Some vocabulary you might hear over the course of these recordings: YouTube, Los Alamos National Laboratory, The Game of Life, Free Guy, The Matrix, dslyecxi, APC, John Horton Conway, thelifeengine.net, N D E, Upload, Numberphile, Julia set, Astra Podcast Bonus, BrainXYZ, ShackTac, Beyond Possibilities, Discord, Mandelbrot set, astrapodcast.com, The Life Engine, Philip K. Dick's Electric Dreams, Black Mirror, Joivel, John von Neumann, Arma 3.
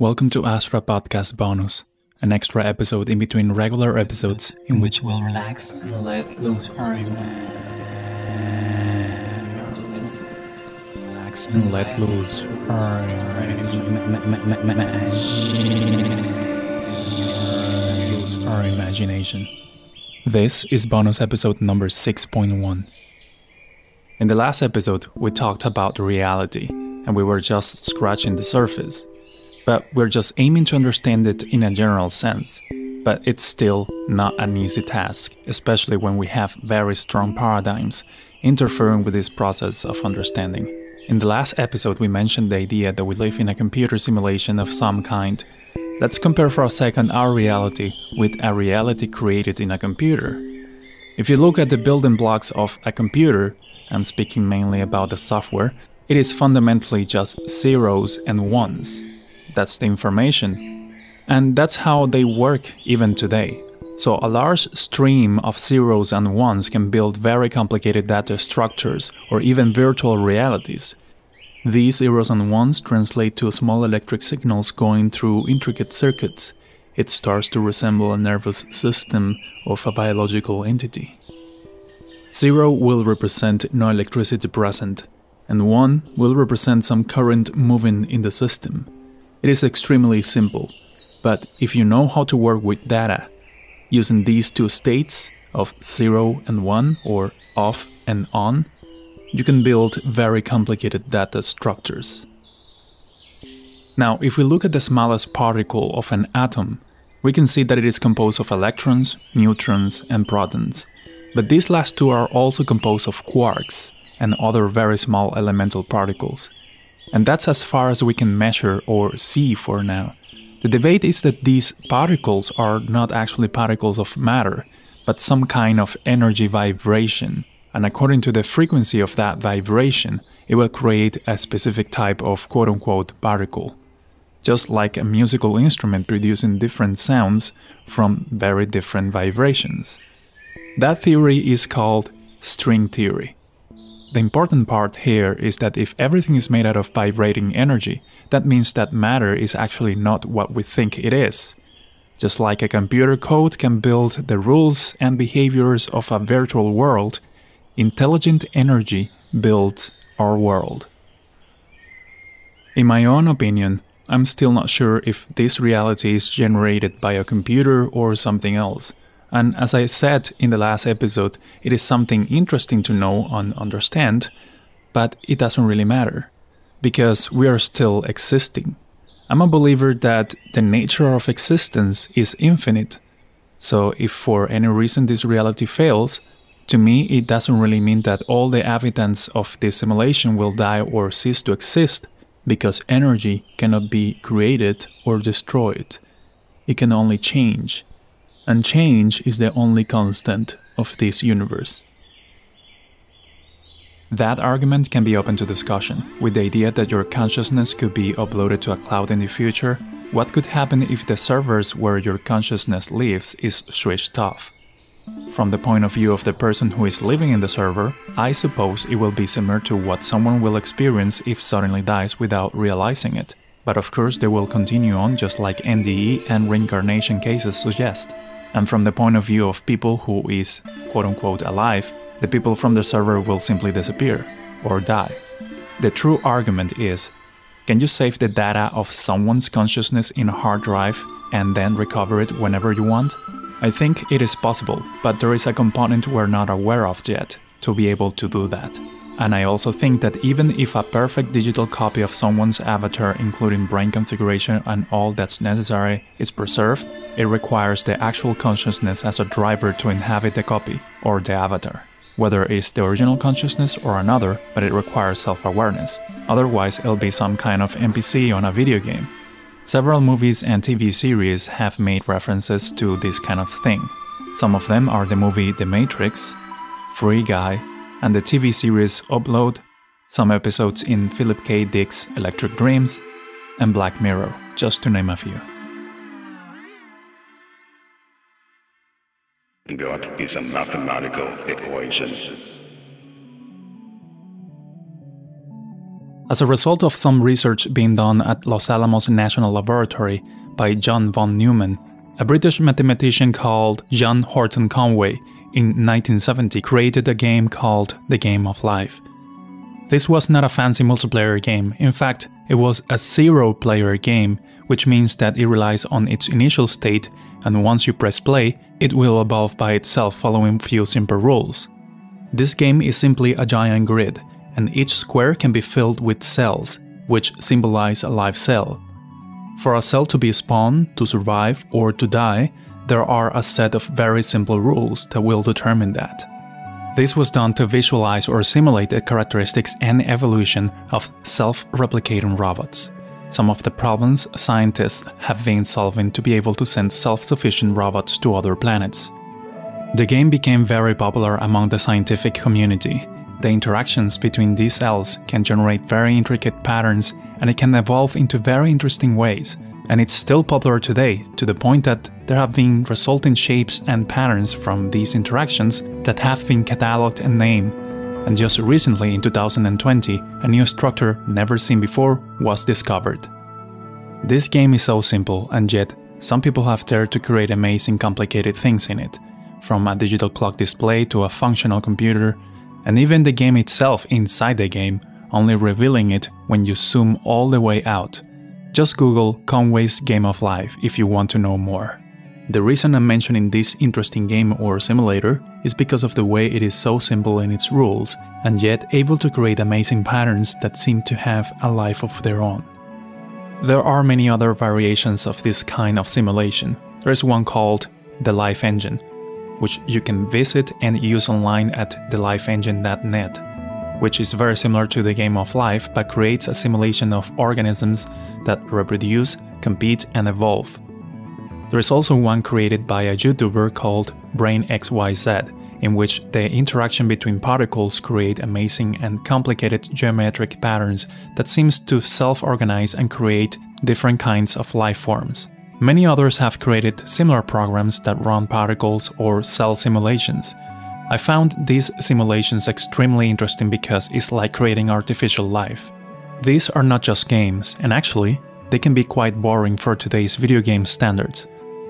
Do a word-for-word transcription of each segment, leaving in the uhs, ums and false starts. Welcome to Astra Podcast Bonus, an extra episode in between regular episodes in which we'll relax and let loose our imaginations. Relax and let loose our imaginations. Our imagination. This is bonus episode number six point one. In the last episode, we talked about reality, and we were just scratching the surface. But we're just aiming to understand it in a general sense. But it's still not an easy task, especially when we have very strong paradigms interfering with this process of understanding. In the last episode, we mentioned the idea that we live in a computer simulation of some kind. Let's compare for a second our reality with a reality created in a computer. If you look at the building blocks of a computer, I'm speaking mainly about the software, it is fundamentally just zeros and ones. That's the information. And that's how they work even today. So a large stream of zeros and ones can build very complicated data structures or even virtual realities. These zeros and ones translate to small electric signals going through intricate circuits. It starts to resemble a nervous system of a biological entity. Zero will represent no electricity present, and one will represent some current moving in the system. It is extremely simple, but if you know how to work with data, using these two states of zero and one or off and on, you can build very complicated data structures. Now, if we look at the smallest particle of an atom, we can see that it is composed of electrons, neutrons, and protons. But these last two are also composed of quarks and other very small elemental particles. And that's as far as we can measure or see for now. The debate is that these particles are not actually particles of matter, but some kind of energy vibration. And according to the frequency of that vibration, it will create a specific type of quote-unquote particle. Just like a musical instrument producing different sounds from very different vibrations. That theory is called string theory. The important part here is that if everything is made out of vibrating energy, that means that matter is actually not what we think it is. Just like a computer code can build the rules and behaviors of a virtual world, intelligent energy builds our world. In my own opinion, I'm still not sure if this reality is generated by a computer or something else. And as I said in the last episode, it is something interesting to know and understand, but it doesn't really matter, because we are still existing. I'm a believer that the nature of existence is infinite. So if for any reason this reality fails, to me it doesn't really mean that all the inhabitants of this simulation will die or cease to exist, because energy cannot be created or destroyed. It can only change. And change is the only constant of this universe. That argument can be open to discussion, with the idea that your consciousness could be uploaded to a cloud in the future. What could happen if the servers where your consciousness lives is switched off? From the point of view of the person who is living in the server, I suppose it will be similar to what someone will experience if suddenly dies without realizing it. But of course they will continue on, just like N D E and reincarnation cases suggest. And from the point of view of people who is quote-unquote alive, the people from the server will simply disappear or die. The true argument is, can you save the data of someone's consciousness in a hard drive and then recover it whenever you want? I think it is possible, but there is a component we're not aware of yet to be able to do that. And I also think that even if a perfect digital copy of someone's avatar, including brain configuration and all that's necessary, is preserved, it requires the actual consciousness as a driver to inhabit the copy or the avatar. Whether it's the original consciousness or another, but it requires self-awareness. Otherwise, it'll be some kind of N P C on a video game. Several movies and T V series have made references to this kind of thing. Some of them are the movie The Matrix, Free Guy, and the T V series Upload, some episodes in Philip K. Dick's Electric Dreams, and Black Mirror, just to name a few. God is a mathematical equation. As a result of some research being done at Los Alamos National Laboratory by John von Neumann, a British mathematician called John Horton Conway in nineteen seventy created a game called The Game of Life. This was not a fancy multiplayer game. In fact, it was a zero-player game, which means that it relies on its initial state, and once you press play, it will evolve by itself following few simple rules. This game is simply a giant grid, and each square can be filled with cells, which symbolize a live cell. For a cell to be spawned, to survive, or to die, there are a set of very simple rules that will determine that. This was done to visualize or simulate the characteristics and evolution of self-replicating robots. Some of the problems scientists have been solving to be able to send self-sufficient robots to other planets. The game became very popular among the scientific community. The interactions between these cells can generate very intricate patterns, and it can evolve into very interesting ways. And it's still popular today, to the point that there have been resulting shapes and patterns from these interactions that have been catalogued and named. And just recently, in two thousand twenty, a new structure never seen before was discovered. This game is so simple, and yet some people have dared to create amazing complicated things in it, from a digital clock display to a functional computer, and even the game itself inside the game, only revealing it when you zoom all the way out. Just Google Conway's Game of Life if you want to know more. The reason I'm mentioning this interesting game or simulator is because of the way it is so simple in its rules, and yet able to create amazing patterns that seem to have a life of their own. There are many other variations of this kind of simulation. There is one called The Life Engine, which you can visit and use online at the life engine dot net. Which is very similar to the Game of Life, but creates a simulation of organisms that reproduce, compete, and evolve. There is also one created by a YouTuber called BrainXYZ, in which the interaction between particles create amazing and complicated geometric patterns that seems to self-organize and create different kinds of life forms. Many others have created similar programs that run particles or cell simulations. I found these simulations extremely interesting because it's like creating artificial life. These are not just games, and actually, they can be quite boring for today's video game standards.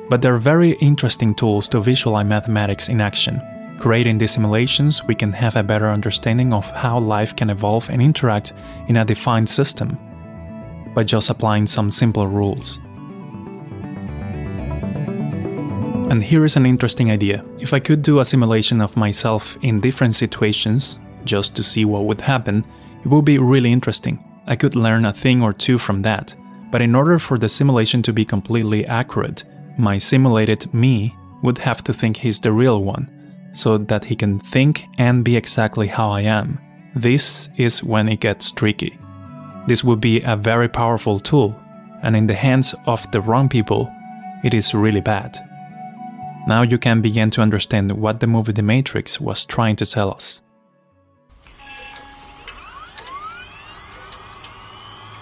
But they're very interesting tools to visualize mathematics in action. Creating these simulations, we can have a better understanding of how life can evolve and interact in a defined system by just applying some simple rules. And here is an interesting idea. If I could do a simulation of myself in different situations, just to see what would happen, it would be really interesting. I could learn a thing or two from that. But in order for the simulation to be completely accurate, my simulated me would have to think he's the real one, so that he can think and be exactly how I am. This is when it gets tricky. This would be a very powerful tool, and in the hands of the wrong people, it is really bad. Now you can begin to understand what the movie The Matrix was trying to tell us.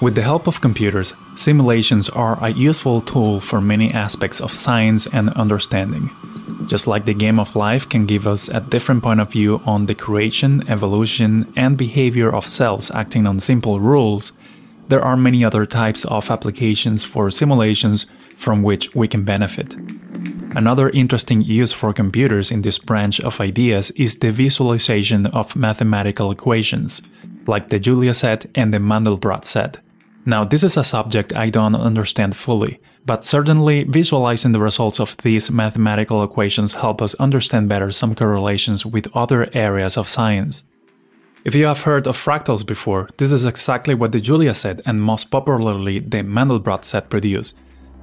With the help of computers, simulations are a useful tool for many aspects of science and understanding. Just like the Game of Life can give us a different point of view on the creation, evolution, and behavior of cells acting on simple rules, there are many other types of applications for simulations from which we can benefit. Another interesting use for computers in this branch of ideas is the visualization of mathematical equations, like the Julia set and the Mandelbrot set. Now, this is a subject I don't understand fully, but certainly visualizing the results of these mathematical equations help us understand better some correlations with other areas of science. If you have heard of fractals before, this is exactly what the Julia set and most popularly the Mandelbrot set produce.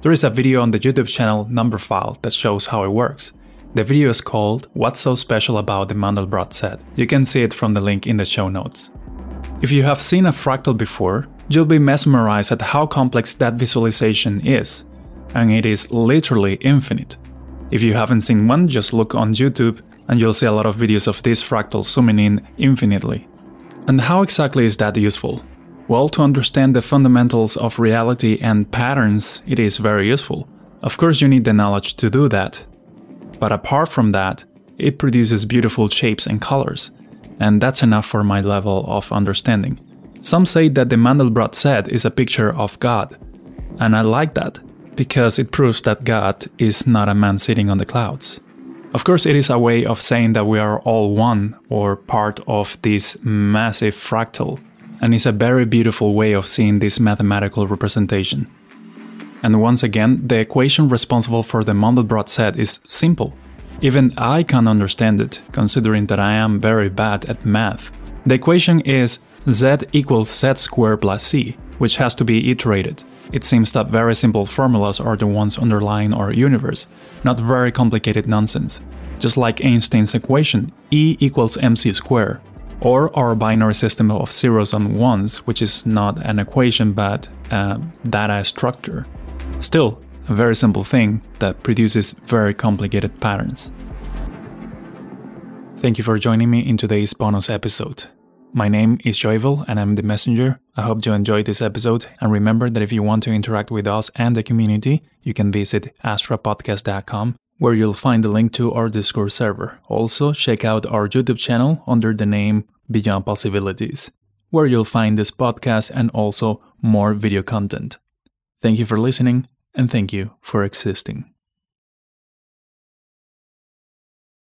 There is a video on the YouTube channel Numberphile that shows how it works. The video is called "What's So Special About the Mandelbrot Set?" You can see it from the link in the show notes. If you have seen a fractal before, you'll be mesmerized at how complex that visualization is, and it is literally infinite. If you haven't seen one, just look on YouTube and you'll see a lot of videos of these fractals zooming in infinitely. And how exactly is that useful? Well, to understand the fundamentals of reality and patterns, it is very useful. Of course, you need the knowledge to do that. But apart from that, it produces beautiful shapes and colors, and that's enough for my level of understanding. Some say that the Mandelbrot set is a picture of God. And I like that, because it proves that God is not a man sitting on the clouds. Of course, it is a way of saying that we are all one, or part of this massive fractal, and it's a very beautiful way of seeing this mathematical representation. And once again, the equation responsible for the Mandelbrot set is simple. Even I can understand it, considering that I am very bad at math. The equation is z equals z squared plus c, which has to be iterated. It seems that very simple formulas are the ones underlying our universe, not very complicated nonsense. Just like Einstein's equation, E equals mc squared, or our binary system of zeros and ones, which is not an equation but a data structure. Still, a very simple thing that produces very complicated patterns. Thank you for joining me in today's bonus episode. My name is Joivel and I'm the messenger. I hope you enjoyed this episode, and remember that if you want to interact with us and the community, you can visit astra podcast dot com, where you'll find the link to our Discord server. Also, check out our YouTube channel under the name Beyond Possibilities, where you'll find this podcast and also more video content. Thank you for listening, and thank you for existing.